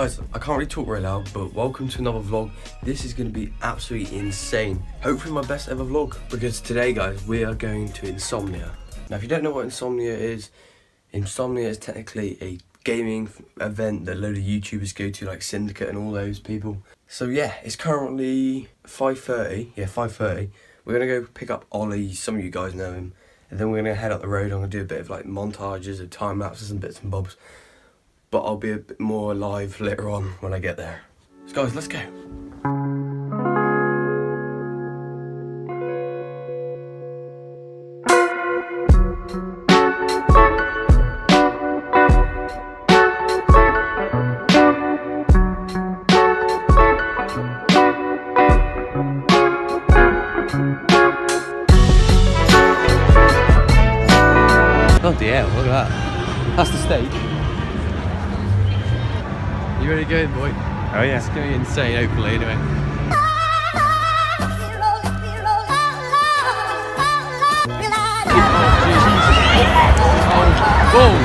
Guys, I can't really talk right now, but welcome to another vlog. This is going to be absolutely insane. Hopefully my best ever vlog, because today, guys, we are going to Insomnia. Now, if you don't know what Insomnia is technically a gaming event that a load of YouTubers go to, like Syndicate and all those people. So yeah, it's currently 5:30. Yeah, 5:30. We're going to go pick up Ollie. Some of you guys know him. And then we're going to head up the road. I'm going to do a bit of like montages of time lapses and bits and bobs. But I'll be a bit more alive later on when I get there. So guys, let's go. Bloody hell, look at that. That's the stage. You ready to go in, boy? Oh yeah. It's going to be insane, hopefully, anyway. Oh, boom!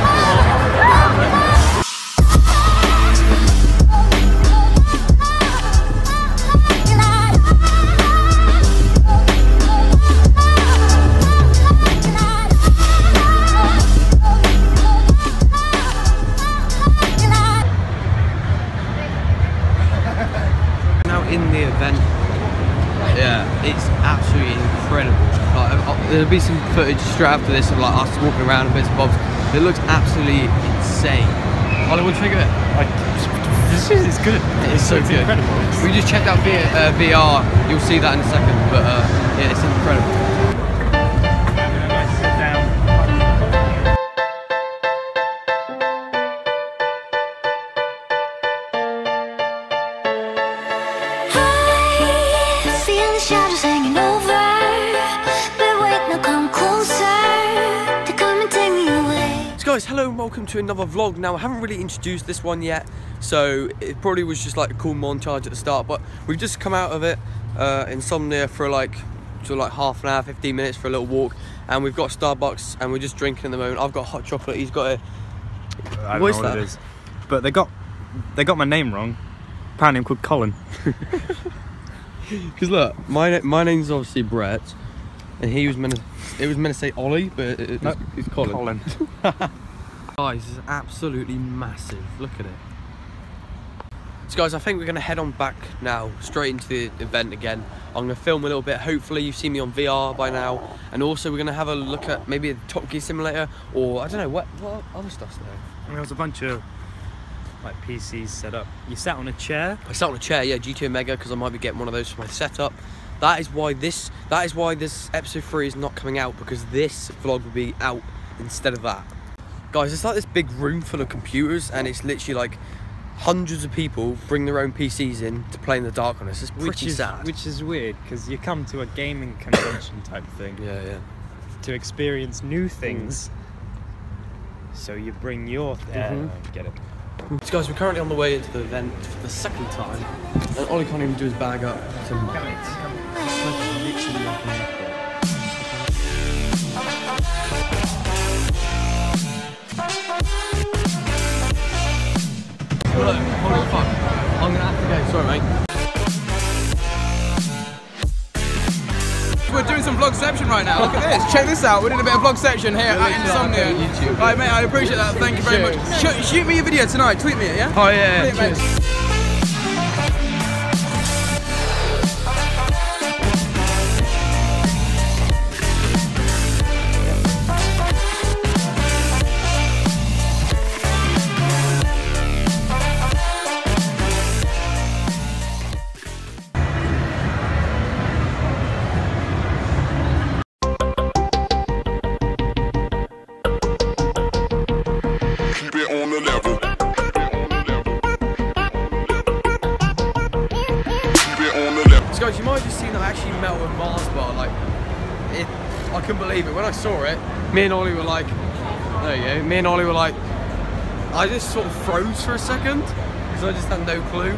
There'll be some footage straight after this of like us walking around and bits and bobs. It looks absolutely insane. Ollie, what do you think of it? This is good. It is so good. Incredible. We just checked out VR. You'll see that in a second, but yeah, it's incredible. Guys, hello and welcome to another vlog. Now, I haven't really introduced this one yet, so it probably was just like a cool montage at the start, but we've just come out of it, Insomnia, for like half an hour, 15 minutes for a little walk, and we've got Starbucks and we're just drinking at the moment. I've got hot chocolate, he's got a... I don't know what it is, but they got my name wrong. Apparently I'm called Colin. Because look, my name's obviously Brett, and he was meant to... It was meant to say Ollie, but it's Colin. Colin. Guys, it's absolutely massive. Look at it. So guys, I think we're going to head on back now, straight into the event again. I'm going to film a little bit. Hopefully you've seen me on VR by now. And also we're going to have a look at maybe a Top Gear simulator, or I don't know, what other stuff's there? There was a bunch of like PCs set up. You sat on a chair? I sat on a chair, yeah, GT Omega, because I might be getting one of those for my setup. That is why this episode 3 is not coming out, because this vlog will be out instead of that. Guys, it's like this big room full of computers, and it's literally like hundreds of people bring their own PCs in to play in the dark on us. It's pretty sad. Which is weird, because you come to a gaming convention type thing. Yeah, yeah. To experience new things. So you bring your thing. Get it. So guys, we're currently on the way into the event for the second time, and Ollie can't even do his bag up to mine. Hello, holy fuck. I'm gonna have to go, sorry mate. We're doing some vlogception right now, look at this, check this out, we're doing a bit of vlogception here at Insomnia. Alright mate, I appreciate that, thank you very much. Shoot me a video tonight, tweet me it, yeah? Oh yeah, yeah. Cheers. Guys, you might have just seen that I actually met with Mars Bar, like, I couldn't believe it. When I saw it, me and Ollie were like, I just sort of froze for a second, because I just had no clue.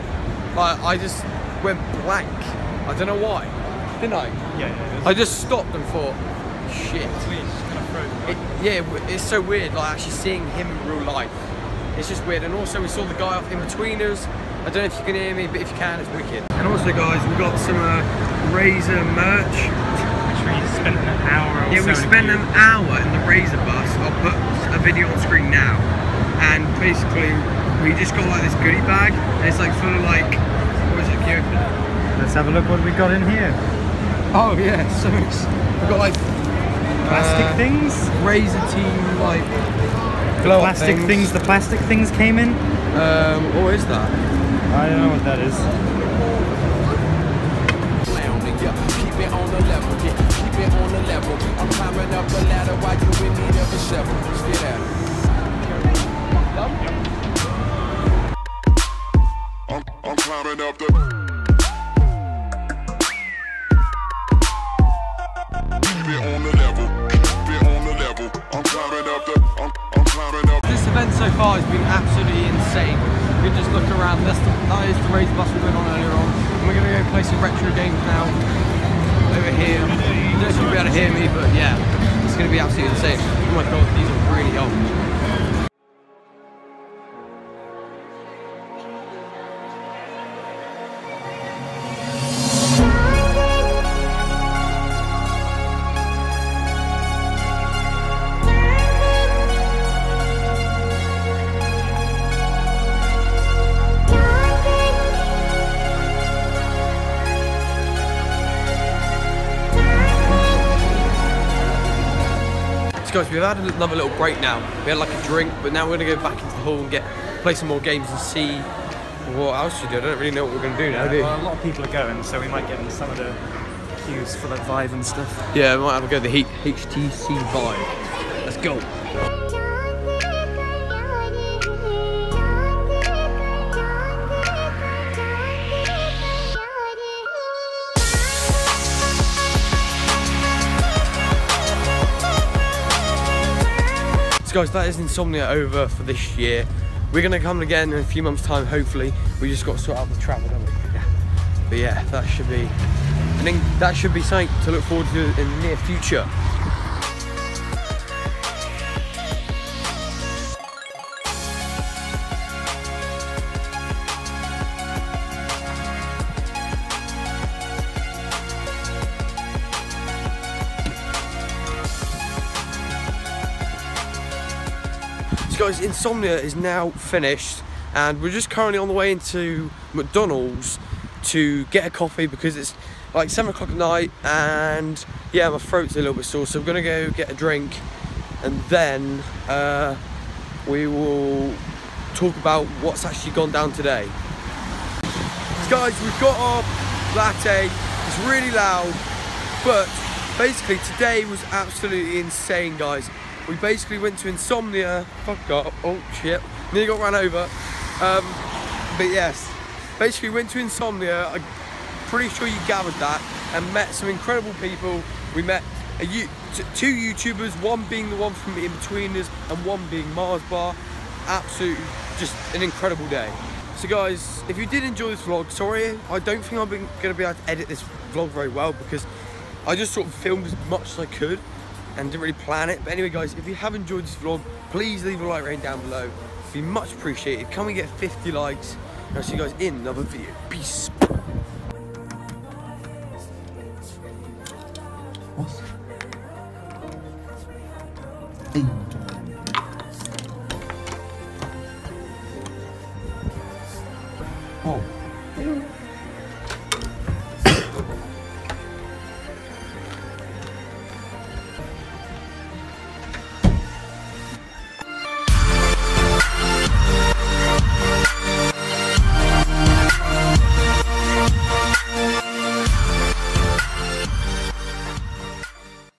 Like, I just went blank. I don't know why, didn't I? Yeah. I just stopped and thought, shit. It's so weird, like, actually seeing him in real life. It's just weird. And also we saw the guy off Inbetweeners. I don't know if you can hear me, but if you can, it's wicked. And also guys, we got some Razer merch. Which we spent an hour on. Yeah, we spent an hour in the Razer bus. I'll put a video on screen now. And basically, we just got like this goodie bag. And it's like full of like, what is it, can you open it? Let's have a look what we got in here. Oh yeah, so we've got like plastic things, Razer team like glow plastic things. The plastic things came in. What is that? I don't know what that is. Keep it on the level, keep it on the level. I'm climbing up the ladder while you in need of a shovel. Get out. I'm climbing up the. So far has been absolutely insane. You can just look around. That is the Razer bus we went on earlier on. And we're going to go play some retro games now over here. I don't know if you'll be able to hear me, but yeah, it's going to be absolutely insane. Oh my god, these are really old. Guys, we've had another little break now. We had like a drink, but now we're going to go back into the hall and play some more games and see what else to do. I don't really know what we're going to do now. Well, a lot of people are going, so we might get in some of the queues for the Vive and stuff. Yeah, we might have a go at the HTC Vive. Let's go. Guys, that is Insomnia over for this year. We're gonna come again in a few months' time, hopefully. We just got to sort out the travel, don't we? Yeah. But yeah, that should be. I think that should be something to look forward to in the near future. Guys, Insomnia is now finished and we're just currently on the way into McDonald's to get a coffee because it's like 7 o'clock at night and yeah, my throat's a little bit sore, so I'm gonna go get a drink and then we will talk about what's actually gone down today. So guys, we've got our latte. It's really loud, but basically today was absolutely insane, guys. We basically went to Insomnia, fuck up, oh shit, nearly got run over, but yes, basically went to Insomnia, I'm pretty sure you gathered that, and met some incredible people. We met two YouTubers, one being the one from Inbetweeners, and one being Mars Bar. Absolutely, just an incredible day. So guys, if you did enjoy this vlog, sorry, I don't think I'm going to be able to edit this vlog very well, because I just sort of filmed as much as I could, and didn't really plan it. But anyway guys, if you have enjoyed this vlog, please leave a like rating down below. It'd be much appreciated. Can we get 50 likes? And I'll see you guys in another video. Peace. What? Oh.